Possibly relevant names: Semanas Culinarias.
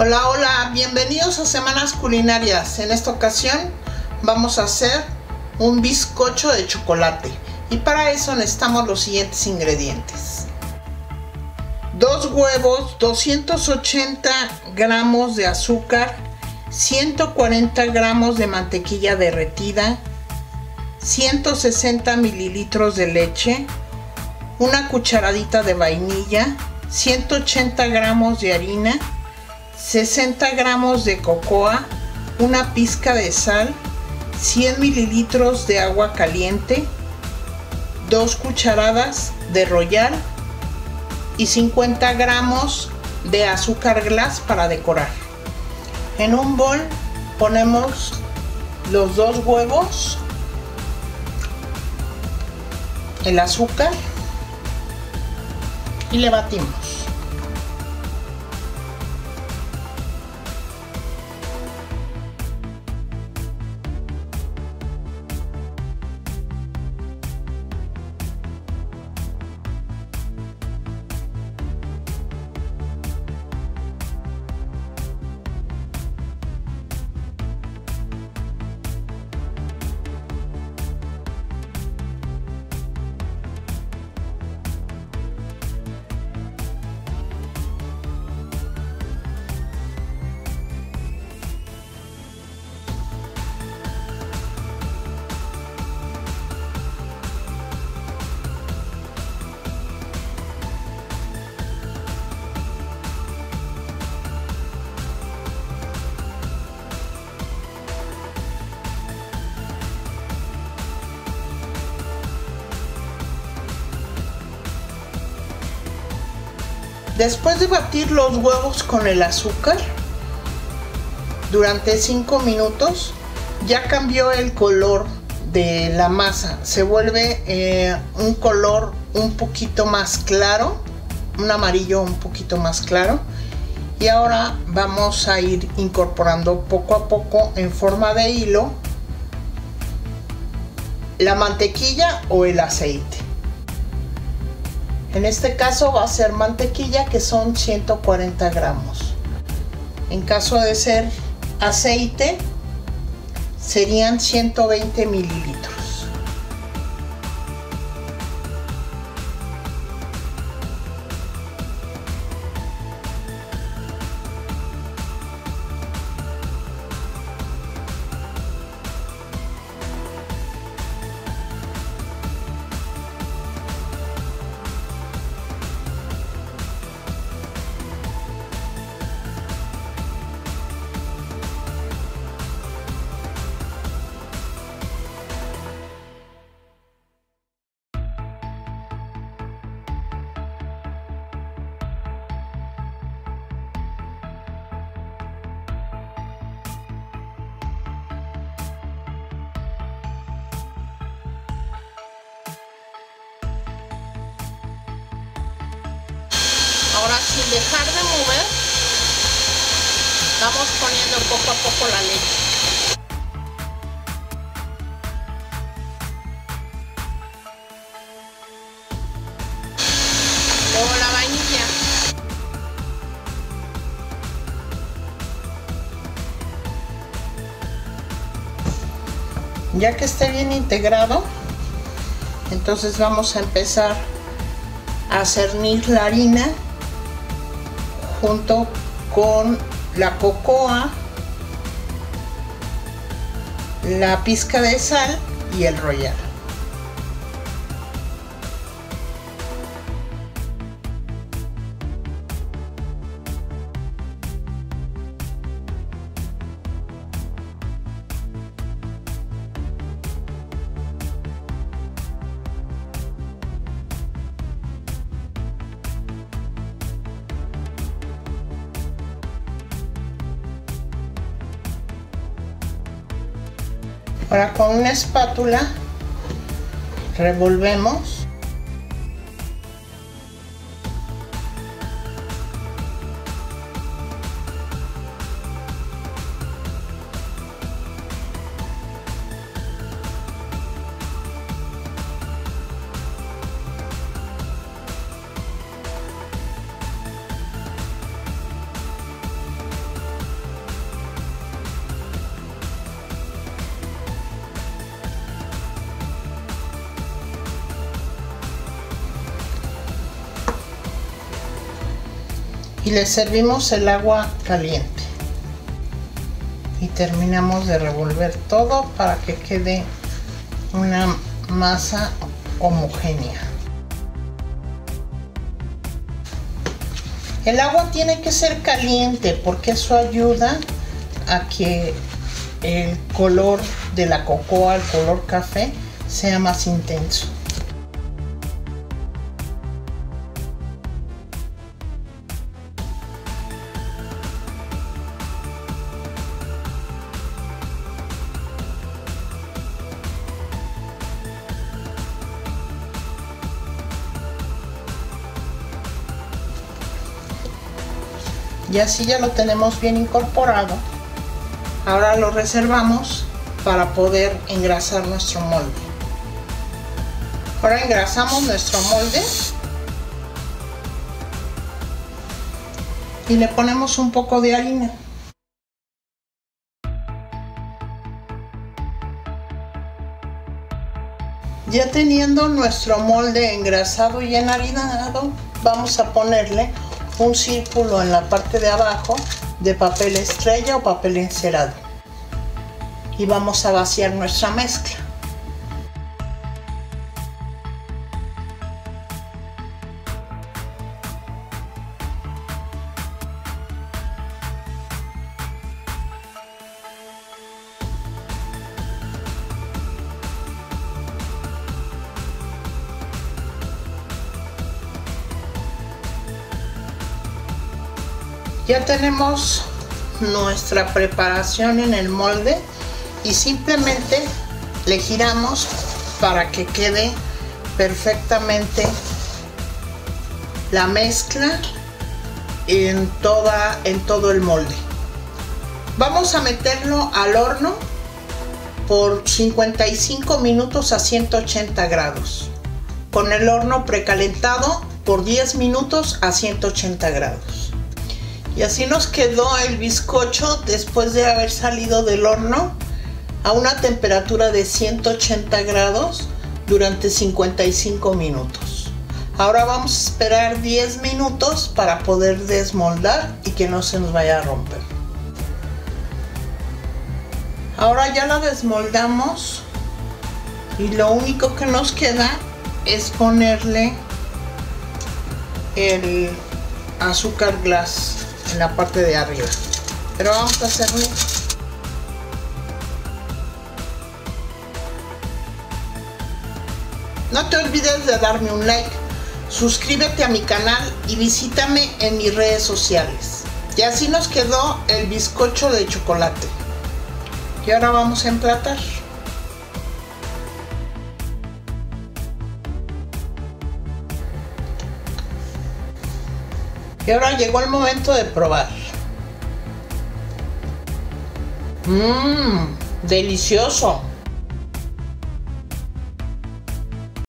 Hola, hola, bienvenidos a Semanas Culinarias. En esta ocasión vamos a hacer un bizcocho de chocolate y para eso necesitamos los siguientes ingredientes: 2 huevos, 280 gramos de azúcar, 140 gramos de mantequilla derretida, 160 mililitros de leche, una cucharadita de vainilla, 180 gramos de harina, 60 gramos de cocoa, una pizca de sal, 100 mililitros de agua caliente, 2 cucharadas de rollar y 50 gramos de azúcar glas para decorar. En un bol ponemos los 2 huevos, el azúcar y le batimos. Después de batir los huevos con el azúcar durante 5 minutos, ya cambió el color de la masa. Se vuelve un color un poquito más claro, un amarillo un poquito más claro. Y ahora vamos a ir incorporando poco a poco en forma de hilo la mantequilla o el aceite. En este caso va a ser mantequilla, que son 140 gramos. En caso de ser aceite, serían 120 mililitros. Ahora, sin dejar de mover, vamos poniendo poco a poco la leche. Luego la vainilla. Ya que esté bien integrado, entonces vamos a empezar a cernir la harina junto con la cocoa, la pizca de sal y el rollar. Ahora, con una espátula revolvemos. y le servimos el agua caliente y terminamos de revolver todo para que quede una masa homogénea. El agua tiene que ser caliente porque eso ayuda a que el color de la cocoa, el color café, sea más intenso. Y así ya lo tenemos bien incorporado. Ahora lo reservamos para poder engrasar nuestro molde. Ahora engrasamos nuestro molde y le ponemos un poco de harina. Ya teniendo nuestro molde engrasado y enharinado, vamos a ponerle un círculo en la parte de abajo de papel estrella o papel encerado y vamos a vaciar nuestra mezcla. Ya tenemos nuestra preparación en el molde y simplemente le giramos para que quede perfectamente la mezcla en todo el molde. Vamos a meterlo al horno por 55 minutos a 180 grados, con el horno precalentado por 10 minutos a 180 grados. Y así nos quedó el bizcocho después de haber salido del horno a una temperatura de 180 grados durante 55 minutos. Ahora vamos a esperar 10 minutos para poder desmoldar y que no se nos vaya a romper. Ahora ya la desmoldamos y lo único que nos queda es ponerle el azúcar glass en la parte de arriba, pero vamos a hacerlo . No te olvides de darme un like, suscríbete a mi canal y visítame en mis redes sociales. Y así nos quedó el bizcocho de chocolate y ahora vamos a emplatar. Y ahora llegó el momento de probar. ¡Mmm! ¡Delicioso!